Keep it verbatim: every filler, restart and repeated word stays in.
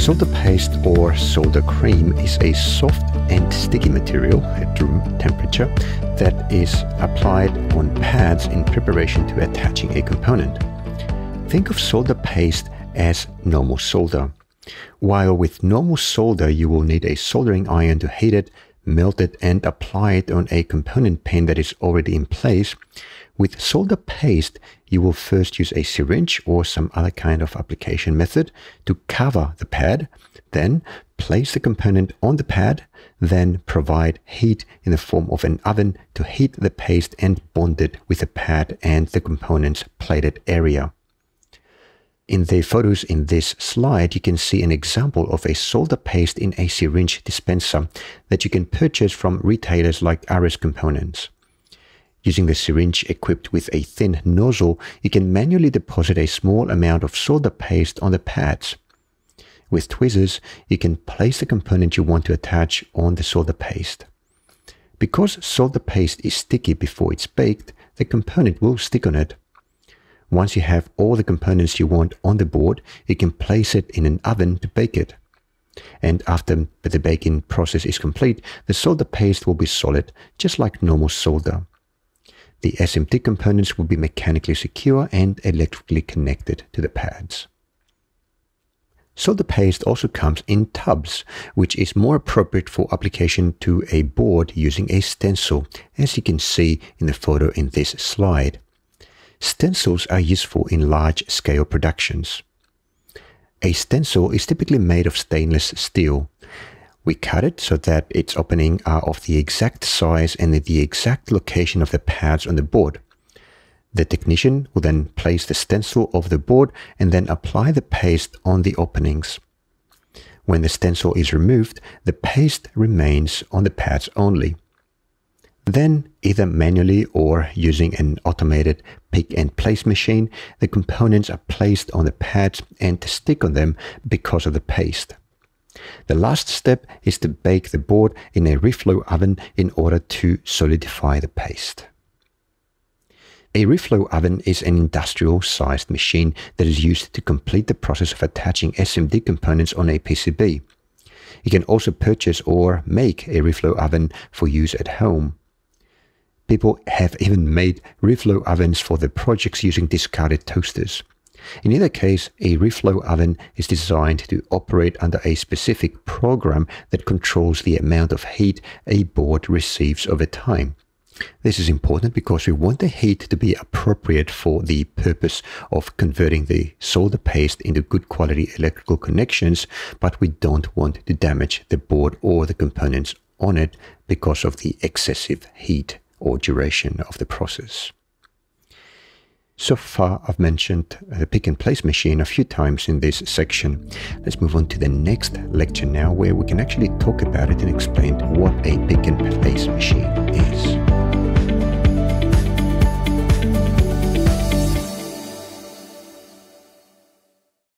Solder paste or solder cream is a soft and sticky material at room temperature that is applied on pads in preparation to attaching a component. Think of solder paste as normal solder. While with normal solder you will need a soldering iron to heat it, melt it and apply it on a component pin that is already in place, with solder paste you will first use a syringe or some other kind of application method to cover the pad, then place the component on the pad, then provide heat in the form of an oven to heat the paste and bond it with the pad and the component's plated area. In the photos in this slide, you can see an example of a solder paste in a syringe dispenser that you can purchase from retailers like Aris Components. Using the syringe equipped with a thin nozzle, you can manually deposit a small amount of solder paste on the pads. With tweezers, you can place the component you want to attach on the solder paste. Because solder paste is sticky before it's baked, the component will stick on it. Once you have all the components you want on the board, you can place it in an oven to bake it. And after the baking process is complete, the solder paste will be solid, just like normal solder. The S M T components will be mechanically secure and electrically connected to the pads. Solder paste also comes in tubs, which is more appropriate for application to a board using a stencil, as you can see in the photo in this slide. Stencils are useful in large-scale productions. A stencil is typically made of stainless steel. We cut it so that its openings are of the exact size and in the exact location of the pads on the board. The technician will then place the stencil over the board and then apply the paste on the openings. When the stencil is removed, the paste remains on the pads only. Then, either manually or using an automated pick-and-place machine, the components are placed on the pads and stick on them because of the paste. The last step is to bake the board in a reflow oven in order to solidify the paste. A reflow oven is an industrial-sized machine that is used to complete the process of attaching S M D components on a P C B. You can also purchase or make a reflow oven for use at home. People have even made reflow ovens for their projects using discarded toasters. In either case, a reflow oven is designed to operate under a specific program that controls the amount of heat a board receives over time. This is important because we want the heat to be appropriate for the purpose of converting the solder paste into good quality electrical connections, but we don't want to damage the board or the components on it because of the excessive heat or duration of the process. So far I've mentioned the pick and place machine a few times in this section. Let's move on to the next lecture now, where we can actually talk about it and explain what a pick and place machine is.